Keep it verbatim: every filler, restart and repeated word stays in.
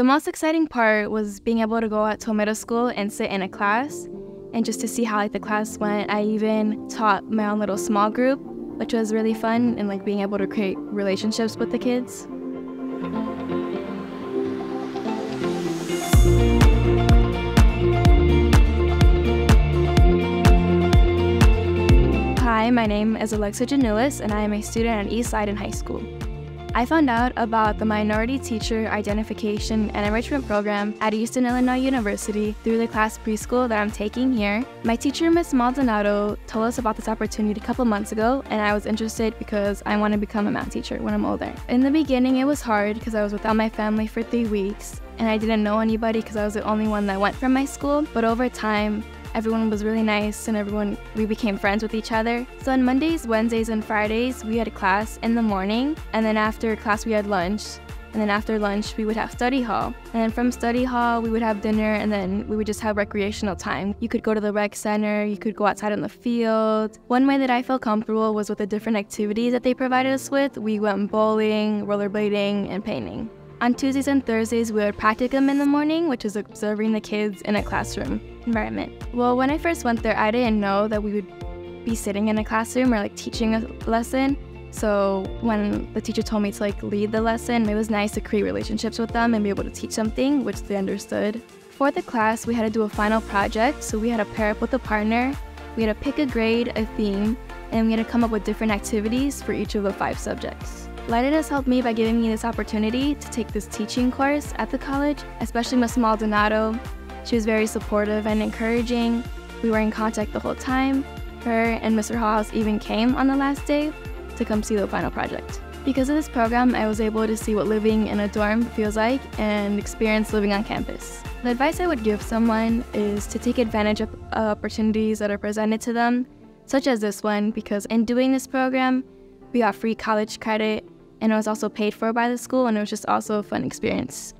The most exciting part was being able to go out to a middle school and sit in a class and just to see how like the class went. I even taught my own little small group, which was really fun, and like being able to create relationships with the kids. Hi, my name is Alexa Giannoulis, and I am a student at East Leyden High School. I found out about the Minority Teacher Identification and Enrichment Program at Eastern Illinois University through the class preschool that I'm taking here. My teacher, Miss Maldonado, told us about this opportunity a couple months ago, and I was interested because I want to become a math teacher when I'm older. In the beginning, it was hard because I was without my family for three weeks, and I didn't know anybody because I was the only one that went from my school, but over time, everyone was really nice and everyone, we became friends with each other. So on Mondays, Wednesdays, and Fridays, we had a class in the morning, and then after class we had lunch, and then after lunch we would have study hall. And then from study hall we would have dinner, and then we would just have recreational time. You could go to the rec center, you could go outside on the field. One way that I felt comfortable was with the different activities that they provided us with. We went bowling, rollerblading, and painting. On Tuesdays and Thursdays, we would practicum in the morning, which is observing the kids in a classroom environment. Well, when I first went there, I didn't know that we would be sitting in a classroom or like teaching a lesson. So when the teacher told me to like lead the lesson, it was nice to create relationships with them and be able to teach something which they understood. For the class, we had to do a final project. So we had to pair up with a partner. We had to pick a grade, a theme, and we had to come up with different activities for each of the five subjects. Leyden has helped me by giving me this opportunity to take this teaching course at the college, especially Miss Maldonado. She was very supportive and encouraging. We were in contact the whole time. Her and Mister Hallhouse even came on the last day to come see the final project. Because of this program, I was able to see what living in a dorm feels like and experience living on campus. The advice I would give someone is to take advantage of opportunities that are presented to them, such as this one, because in doing this program, we got free college credit, and it was also paid for by the school, and it was just also a fun experience.